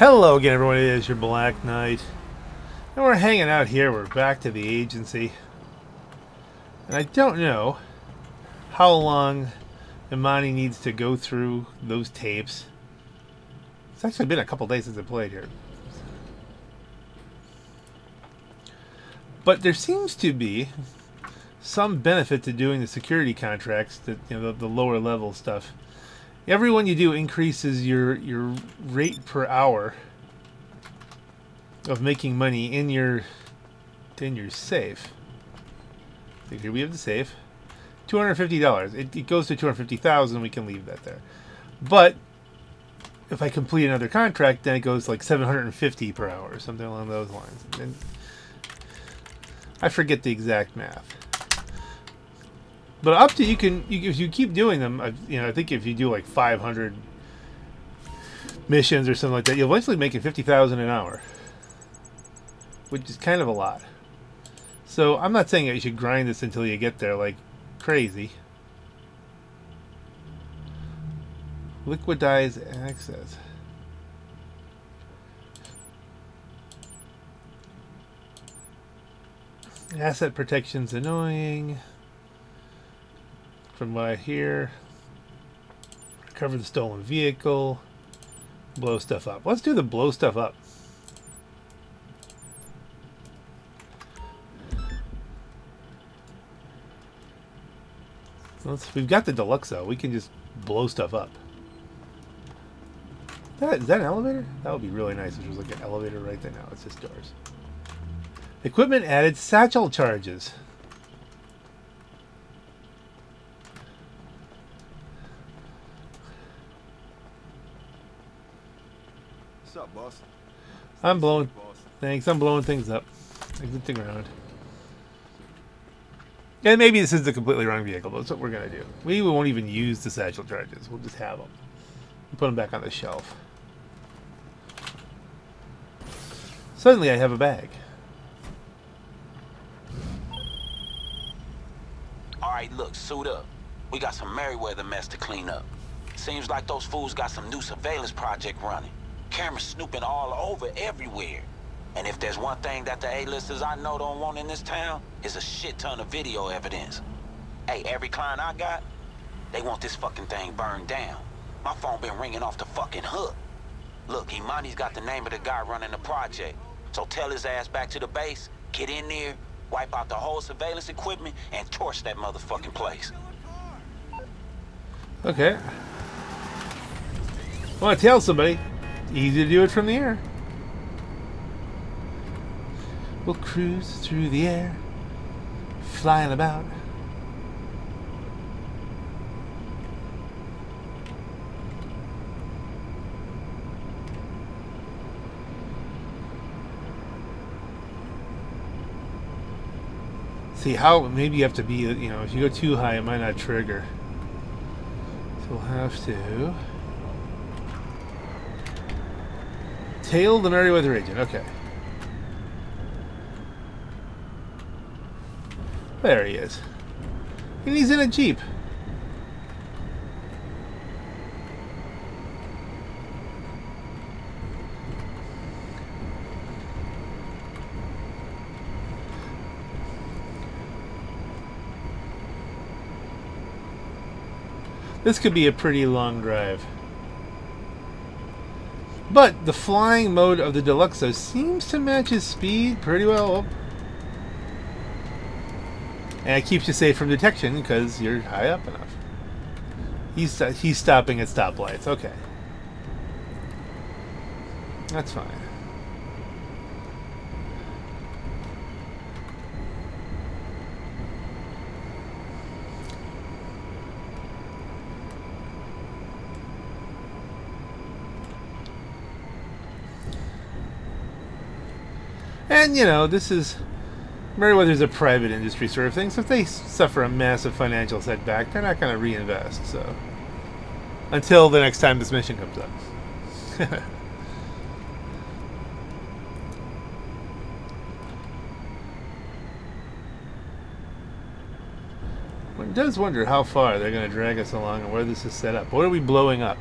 Hello again, everyone. It is your Black Knight, and we're hanging out here. We're back to the agency, and I don't know how long Imani needs to go through those tapes. It's actually been a couple days since I played here, but there seems to be some benefit to doing the security contracts, that you know, the lower level stuff. Every one you do increases your rate per hour of making money in your safe. So here we have the safe, $250. It goes to 250,000. We can leave that there. But if I complete another contract, then it goes like 750 per hour or something along those lines. And I forget the exact math. But up to if you keep doing them, you know, I think if you do like 500 missions or something like that, you'll eventually make it 50,000 an hour, which is kind of a lot. So I'm not saying that you should grind this until you get there like crazy. Liquidize access. Asset protection's annoying. From what I hear, recover the stolen vehicle, blow stuff up. Let's do the blow stuff up. We've got the Deluxo. We can just blow stuff up. Is that an elevator? That would be really nice if it was like an elevator right there. Now it's just doors. Equipment added satchel charges. I'm blowing things up. Exiting around. And maybe this is the completely wrong vehicle, but that's what we're going to do. We won't even use the satchel charges. We'll just have them. We'll put them back on the shelf. Suddenly I have a bag. Alright, look, suit up. We got some Merryweather mess to clean up. Seems like those fools got some new surveillance project running. Cameras snooping all over everywhere. And if there's one thing that the A-listers I know don't want in this town, is a shit ton of video evidence. Hey, every client I got, they want this fucking thing burned down. My phone been ringing off the fucking hook. Look, Imani's got the name of the guy running the project. So tell his ass back to the base, get in there, wipe out the whole surveillance equipment, and torch that motherfucking place. Okay. I want to tell somebody. Easy to do it from the air. We'll cruise through the air, flying about. See how maybe you have to be, you know, if you go too high, it might not trigger. So we'll have to tail the Merryweather agent. Okay. There he is. And he's in a Jeep. This could be a pretty long drive. But the flying mode of the Deluxo seems to match his speed pretty well. And it keeps you safe from detection because you're high up enough. He's stopping at stoplights. Okay. That's fine. And, you know, this is... Merryweather's a private industry sort of thing, so if they suffer a massive financial setback, they're not going to reinvest, so... Until the next time this mission comes up. One does wonder how far they're going to drag us along and where this is set up. What are we blowing up?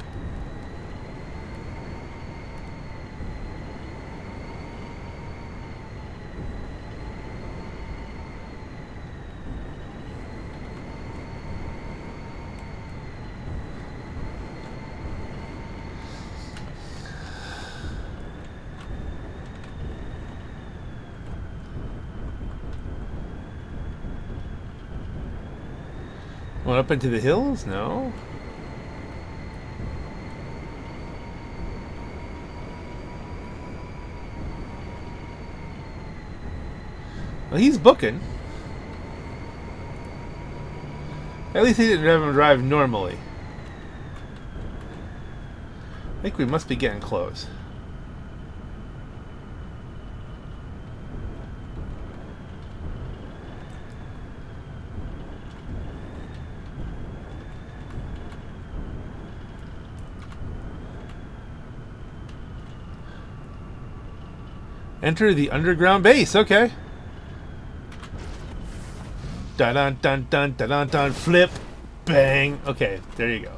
Went up into the hills? No. Well, he's booking. At least he didn't have him drive normally. I think we must be getting close. Enter the underground base. Okay. Dun dun dun dun dun dun dun. Flip, bang. Okay, there you go.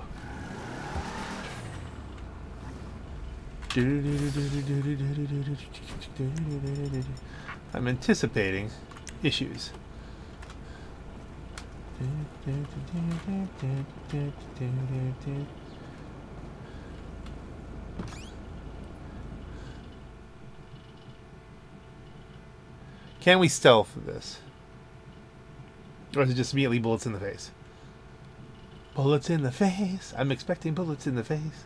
I'm anticipating issues. Can we stealth this? Or is it just immediately bullets in the face? Bullets in the face. I'm expecting bullets in the face.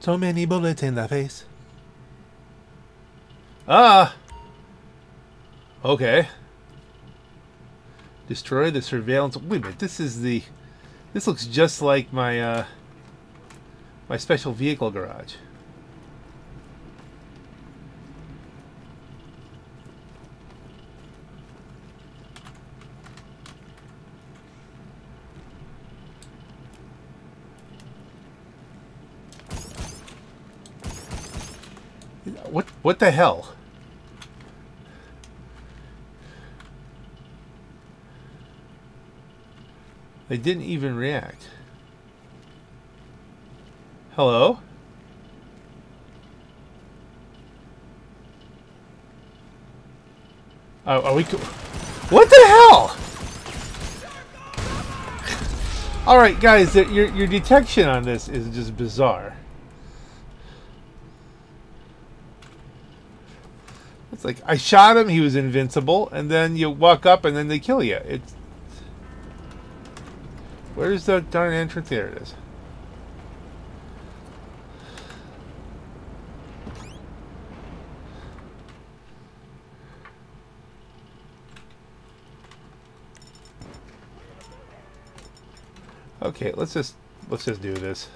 So many bullets in the face. Ah! Okay. Destroy the surveillance. Wait a minute, this is the... This looks just like my, my special vehicle garage. What the hell? They didn't even react. Hello? Are we... What the hell? Alright guys, your detection on this is just bizarre. It's like, I shot him, he was invincible, and then you walk up and then they kill you. It's... Where's the darn entrance? There it is. Okay, let's just do this.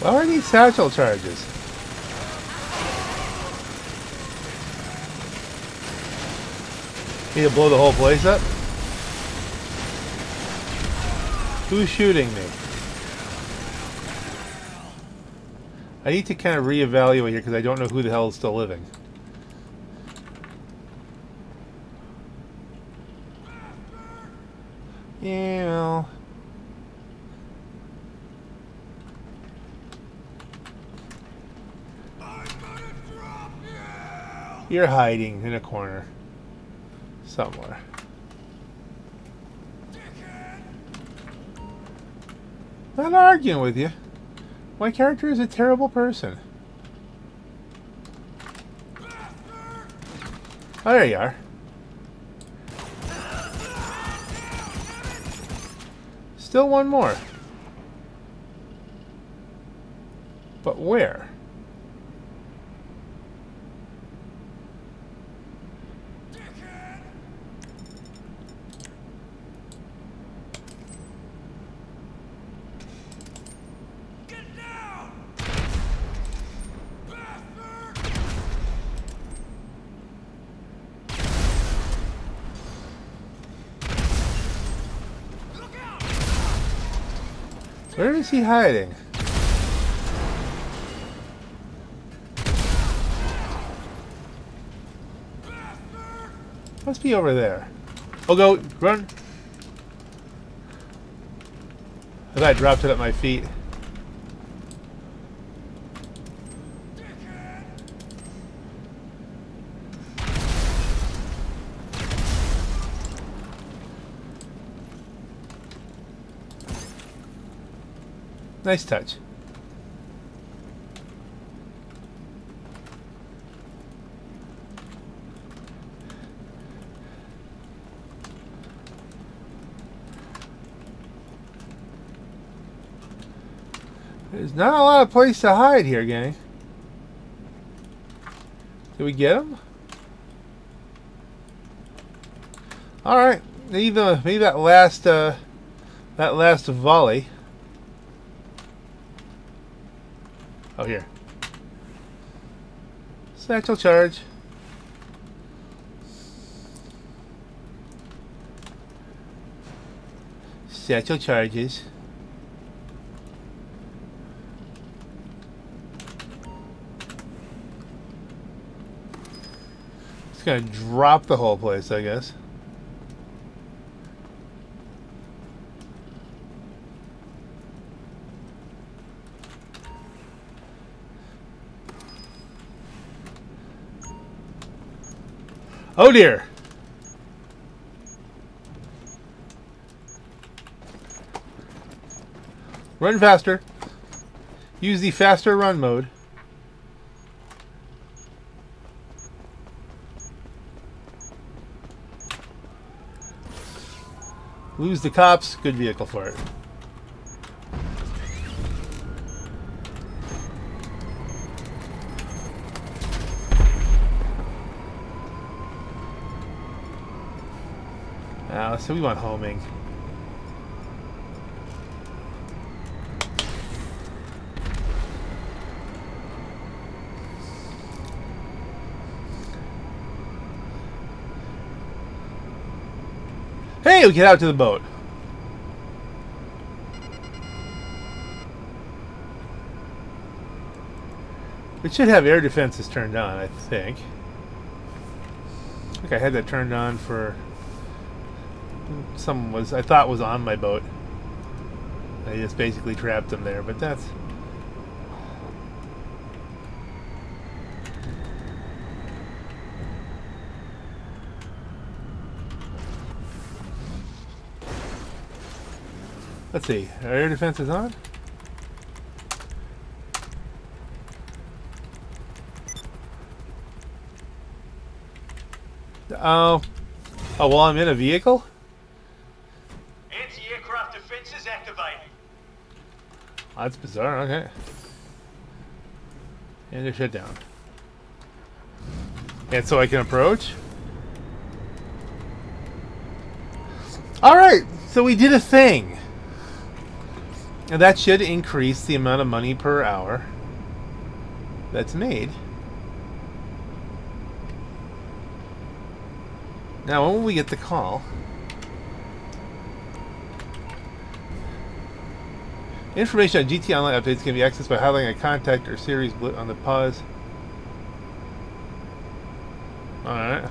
Why are these satchel charges? Need to blow the whole place up? Who's shooting me? I need to kind of reevaluate here because I don't know who the hell is still living. Yeah. You're hiding in a corner somewhere. Not arguing with you. My character is a terrible person. Oh, there you are. Still one more. But where? Where is he hiding? Must be over there. Oh, go, run. I thought I dropped it at my feet. Nice touch. There's not a lot of place to hide here, gang. Did we get him? All right, maybe that last volley. Oh, here. Satchel charge. Satchel charges. It's gonna drop the whole place, I guess. Oh dear. Run faster. Use the faster run mode. Lose the cops. Good vehicle for it. So we want homing. Hey, we get out to the boat. We should have air defenses turned on, I think. I think I had that turned on for... Someone was, I thought, was on my boat. I just basically trapped them there, but that's... Let's see, our air defense is on? Oh, while I'm in a vehicle? Oh, that's bizarre, okay. And they're shut down. And so I can approach? Alright, so we did a thing. And that should increase the amount of money per hour that's made. Now, when we get the call... Information on GTA Online updates can be accessed by highlighting a contact or series blip on the pause. Alright.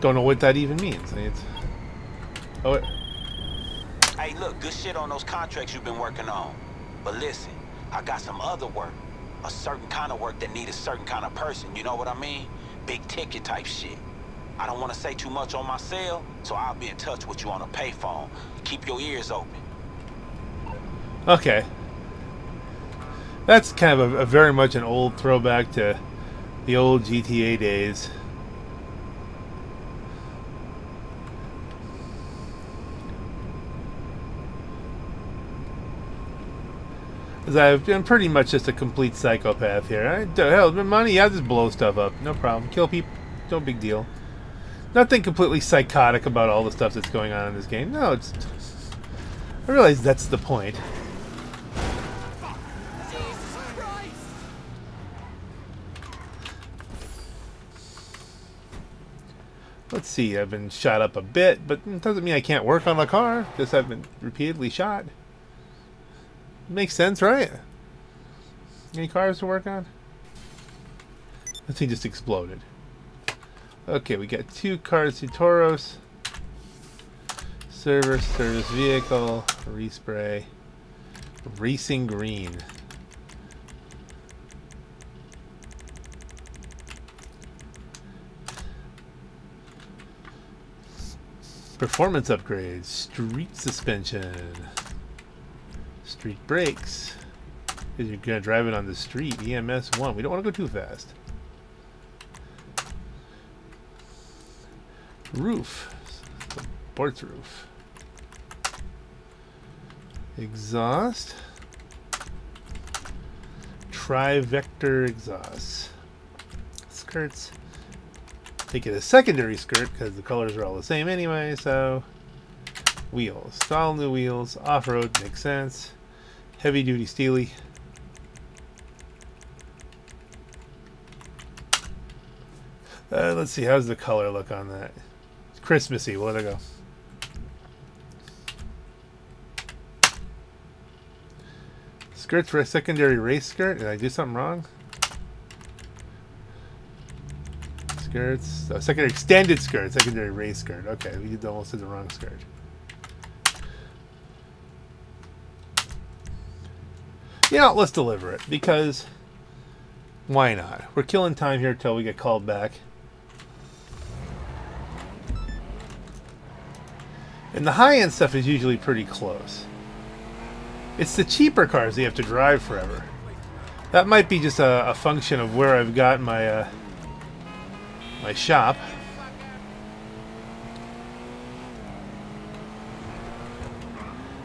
Don't know what that even means. It's... Oh, wait. Hey, look, good shit on those contracts you've been working on. But listen, I got some other work. A certain kind of work that needs a certain kind of person, you know what I mean? Big ticket type shit. I don't want to say too much on my cell, so I'll be in touch with you on a payphone. Keep your ears open. Okay. That's kind of a very much an old throwback to the old GTA days. Because I've been pretty much just a complete psychopath here. Hell, my money, I just blow stuff up. No problem. Kill people. No big deal. Nothing completely psychotic about all the stuff that's going on in this game. No, it's... I realize that's the point. Jesus Christ. Let's see, I've been shot up a bit, but it doesn't mean I can't work on the car. Just I've been repeatedly shot. Makes sense, right? Any cars to work on? That thing just exploded. Okay, we got two cars to Toros. Service vehicle, respray, racing green. Performance upgrades, street suspension, street brakes. Because you're gonna drive it on the street. EMS 1. We don't want to go too fast. Roof, boards roof. Exhaust. Tri-vector exhaust. Skirts. Make it a secondary skirt because the colors are all the same anyway, so wheels. Solid new wheels. Off-road makes sense. Heavy duty steely. Let's see, how's the color look on that? It's Christmassy, we'll let it go. Skirts for a secondary race skirt. Did I do something wrong? Skirts. Oh, secondary extended skirt, secondary race skirt. Okay, we did almost did the wrong skirt. Yeah, let's deliver it because why not? We're killing time here till we get called back. And the high-end stuff is usually pretty close. It's the cheaper cars that you have to drive forever. That might be just a function of where I've got my my shop.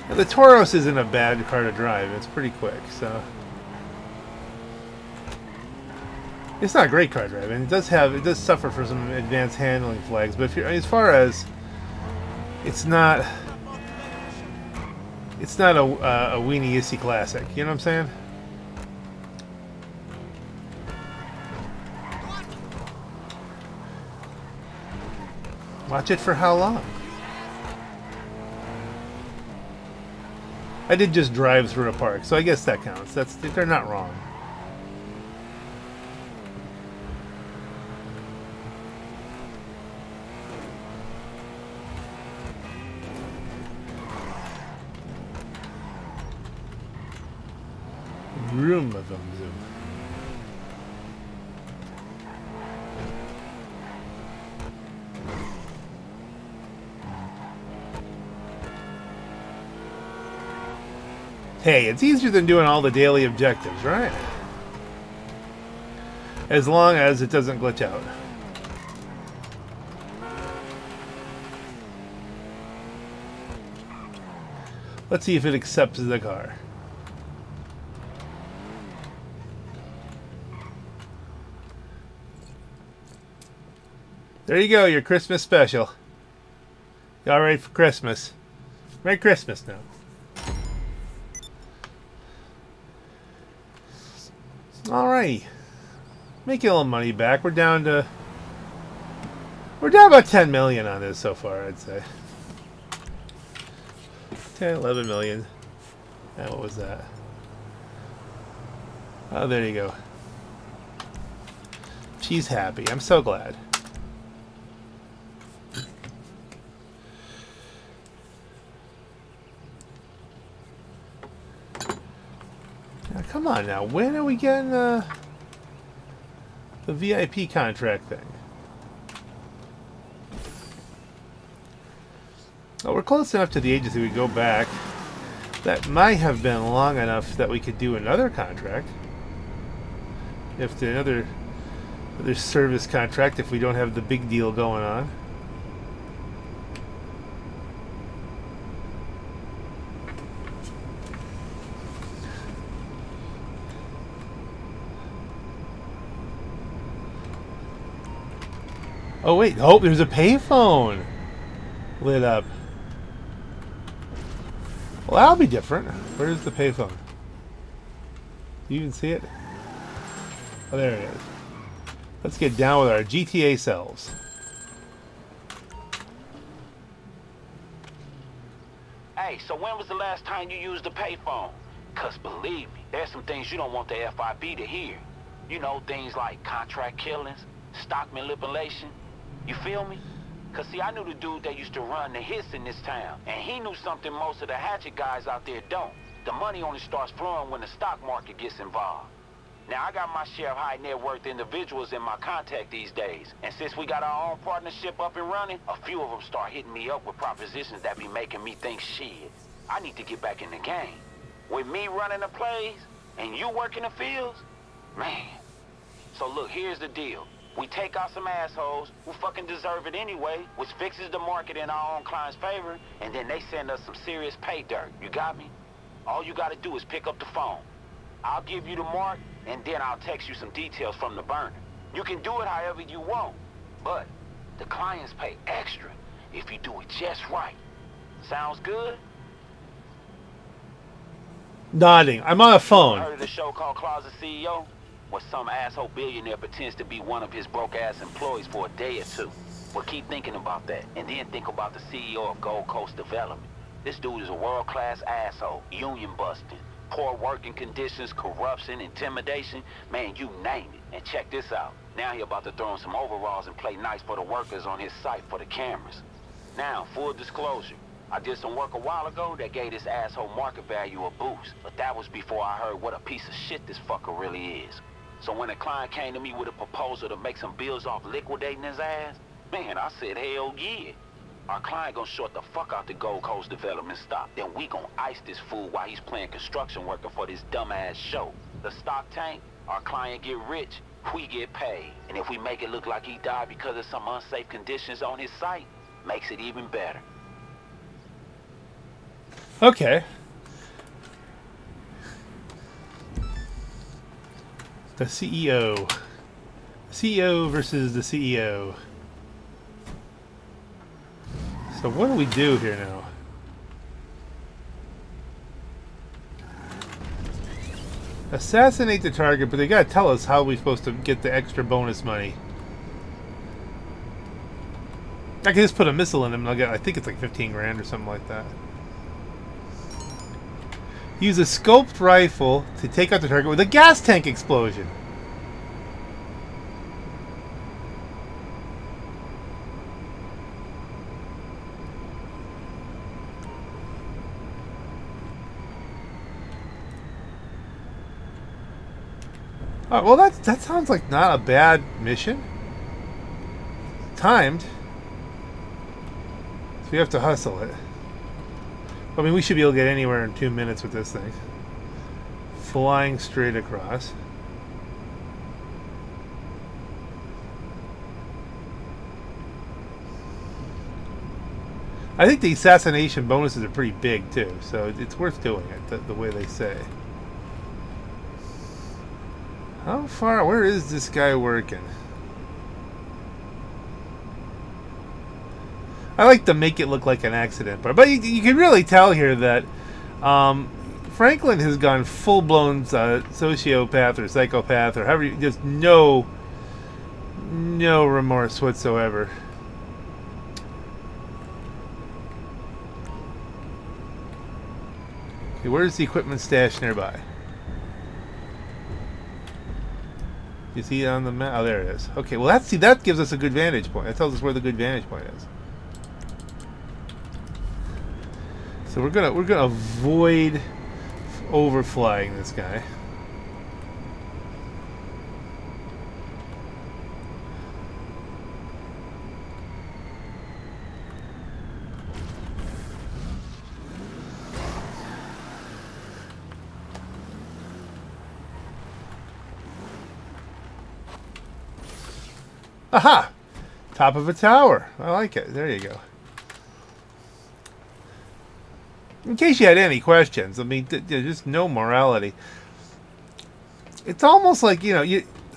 Now, the Toros isn't a bad car to drive. It's pretty quick, so it's not a great car driving. It does suffer from some advanced handling flags, but if you're, as far as it's not a weenie-issy classic. You know what I'm saying? Watch it for how long? I did just drive through a park, so I guess that counts. That's, they're not wrong. Room of them zoom. Hey, it's easier than doing all the daily objectives, right? As long as it doesn't glitch out. Let's see if it accepts the car. There you go, your Christmas special. All right for Christmas. Merry Christmas now. Alrighty. Making a little money back. We're down about 10 million on this so far, I'd say. 10, 11 million. And what was that? Oh, there you go. She's happy. I'm so glad. Come on now, when are we getting the VIP contract thing? Oh, we're close enough to the agency we go back. That might have been long enough that we could do another contract. If the another service contract, if we don't have the big deal going on. Oh wait, oh, there's a payphone lit up. Well, that'll be different. Where's the payphone? Do you even see it? Oh, there it is. Let's get down with our GTA selves. Hey, so when was the last time you used a payphone? Because believe me, there's some things you don't want the FIB to hear. You know, things like contract killings, stock manipulation. You feel me? Because, see, I knew the dude that used to run the hits in this town, and he knew something most of the hatchet guys out there don't. The money only starts flowing when the stock market gets involved. Now, I got my share of high net worth individuals in my contact these days, and since we got our own partnership up and running, a few of them start hitting me up with propositions that be making me think, shit, I need to get back in the game. With me running the plays, and you working the fields, man. So look, here's the deal. We take out some assholes who fucking deserve it anyway, which fixes the market in our own clients' favor, and then they send us some serious pay dirt. You got me? All you gotta do is pick up the phone. I'll give you the mark, and then I'll text you some details from the burner. You can do it however you want, but the clients pay extra if you do it just right. Sounds good? Nodding. I'm on a phone. Heard of the show called Closet CEO? Where some asshole billionaire pretends to be one of his broke-ass employees for a day or two. Well, keep thinking about that, and then think about the CEO of Gold Coast Development. This dude is a world-class asshole, union-busting, poor working conditions, corruption, intimidation, man, you name it. And check this out. Now he about to throw in some overalls and play nice for the workers on his site for the cameras. Now, full disclosure. I did some work a while ago that gave this asshole market value a boost, but that was before I heard what a piece of shit this fucker really is. So when a client came to me with a proposal to make some bills off liquidating his ass, man, I said, hell yeah. Our client gonna short the fuck out the Gold Coast Development stock. Then we gonna ice this fool while he's playing construction worker for this dumbass show. The stock tank, our client get rich, we get paid. And if we make it look like he died because of some unsafe conditions on his site, makes it even better. Okay. The CEO. CEO versus the CEO. So what do we do here now? Assassinate the target, but they gotta tell us how we're supposed to get the extra bonus money. I can just put a missile in him and I'll get, I think it's like 15 grand or something like that. Use a scoped rifle to take out the target with a gas tank explosion. Alright, well that sounds like not a bad mission. Timed. So we have to hustle it. I mean, we should be able to get anywhere in 2 minutes with this thing. Flying straight across. I think the assassination bonuses are pretty big, too, so it's worth doing it, the way they say. How far? Where is this guy working? I like to make it look like an accident, but you can really tell here that Franklin has gone full-blown sociopath or psychopath or however. Just no remorse whatsoever. Okay, where's the equipment stash nearby? You see it on the map? Oh, there it is. Okay, well that's, see, that gives us a good vantage point. That tells us where the good vantage point is. So we're gonna avoid overflying this guy. Aha! Top of a tower. I like it. There you go. In case you had any questions, I mean, just no morality. It's almost like, you know,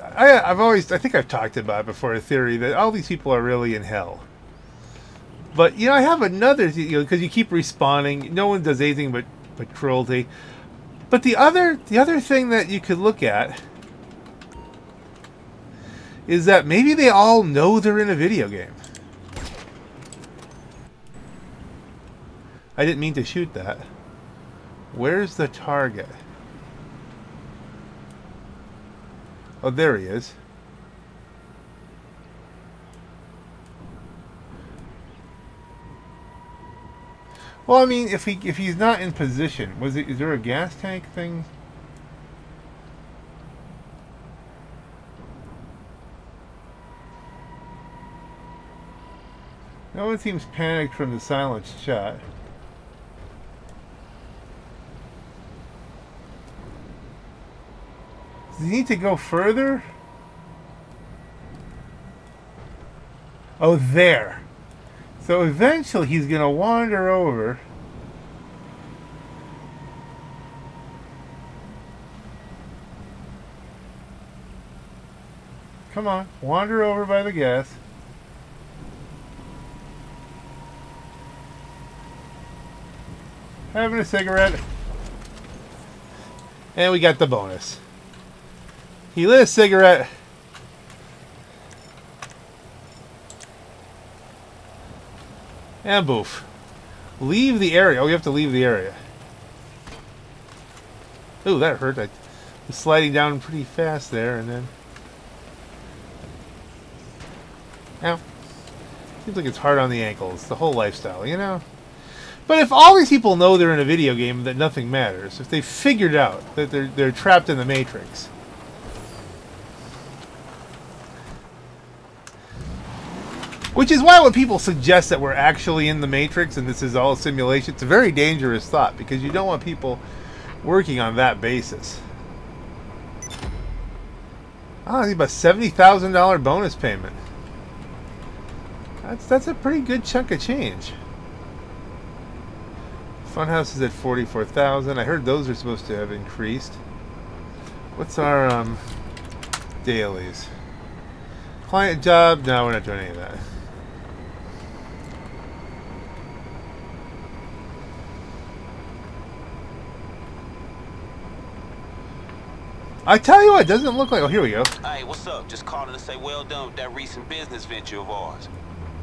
I think I've talked about it before, a theory that all these people are really in hell. But, you know, I have another, you know, because you keep responding. No one does anything but cruelty. But the other thing that you could look at is that maybe they all know they're in a video game. I didn't mean to shoot that. Where's the target? Oh, there he is. Well, I mean, if he's not in position, is there a gas tank thing? No one seems panicked from the silenced shot. Does he need to go further? Oh, there. So eventually he's going to wander over. Come on, wander over by the gas. Having a cigarette. And we got the bonus. He lit a cigarette. And boof. Leave the area. Oh, you have to leave the area. Ooh, that hurt. I was sliding down pretty fast there and then. Ow. Seems like it's hard on the ankles. The whole lifestyle, you know? But if all these people know they're in a video game, that nothing matters. If they figured out that they're trapped in the Matrix. Which is why when people suggest that we're actually in the Matrix and this is all simulation, it's a very dangerous thought because you don't want people working on that basis. Oh, it's about $70,000 bonus payment. That's a pretty good chunk of change. Funhouse is at $44,000. I heard those are supposed to have increased. What's our dailies? Client job? No, we're not doing any of that. I tell you what, it doesn't look like... Oh, here we go. Hey, what's up? Just calling to say well done with that recent business venture of ours.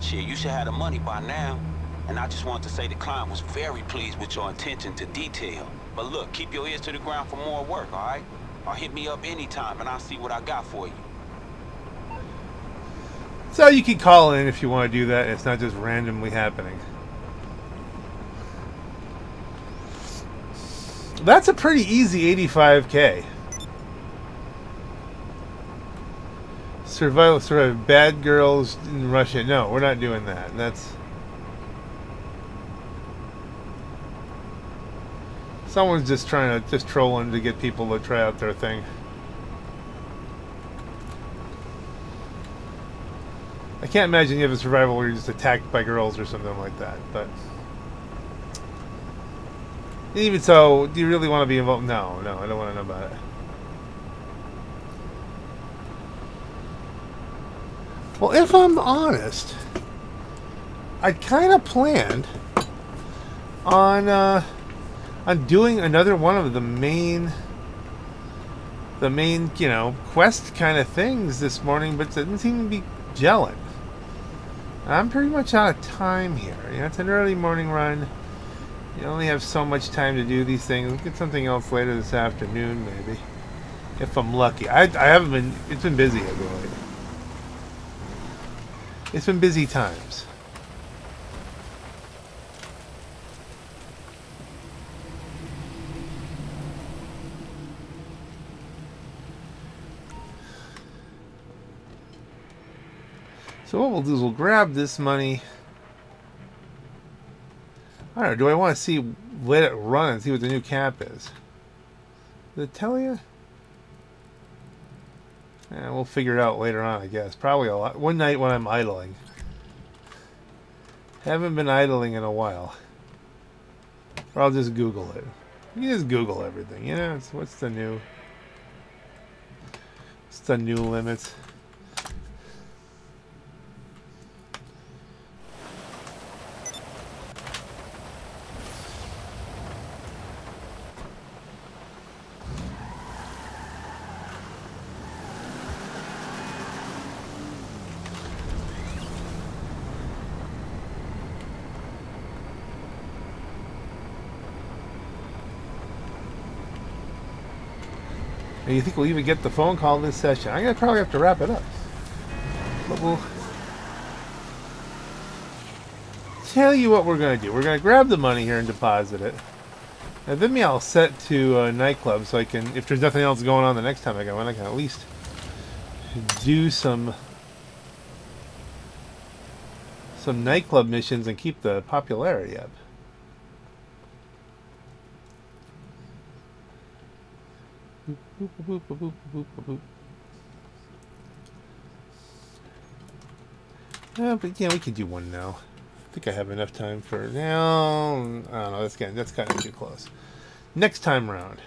Shit, you should have the money by now. And I just want to say the client was very pleased with your attention to detail. But look, keep your ears to the ground for more work, all right? Or hit me up anytime and I'll see what I got for you. So you can call in if you want to do that. It's not just randomly happening. That's a pretty easy 85K. Survive bad girls in Russia. No, we're not doing that. That's... Someone's just trying to, just trolling to get people to try out their thing. I can't imagine you have a survival where you're just attacked by girls or something like that, but... Even so, do you really want to be involved? No, no, I don't want to know about it. Well, if I'm honest, I kind of planned on doing another one of the main, you know, quest kind of things this morning, but it doesn't seem to be gelling. I'm pretty much out of time here. You know, it's an early morning run. You only have so much time to do these things. We'll get something else later this afternoon, maybe. If I'm lucky. I haven't been... It's been busy, I believe. It's been busy times. So what we'll do is we'll grab this money. I don't know, do I want to see, let it run and see what the new cap is? Did it tell you? Yeah, we'll figure it out later on, I guess. Probably a lot. One night when I'm idling. Haven't been idling in a while. Or I'll just Google it. You just Google everything, you know? It's, what's the new limits? And you think we'll even get the phone call this session? I'm going to probably have to wrap it up. But we'll tell you what we're going to do. We're going to grab the money here and deposit it. And then me, I'll set to a nightclub so I can, if there's nothing else going on the next time I go in, I can at least do some nightclub missions and keep the popularity up. But yeah, we could do one now. I think I have enough time for now. I don't know, that's kind of too close. Next time round.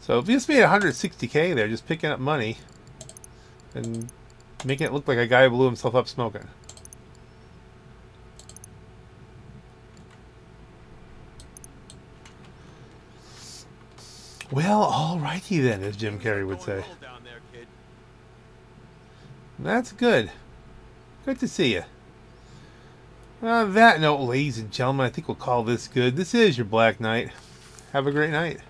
So we just made 160K there, just picking up money and making it look like a guy blew himself up smoking. Well, all righty then, as Jim Carrey would say. That's good. Good to see you. On that note, ladies and gentlemen, I think we'll call this good. This is your Black Knight. Have a great night.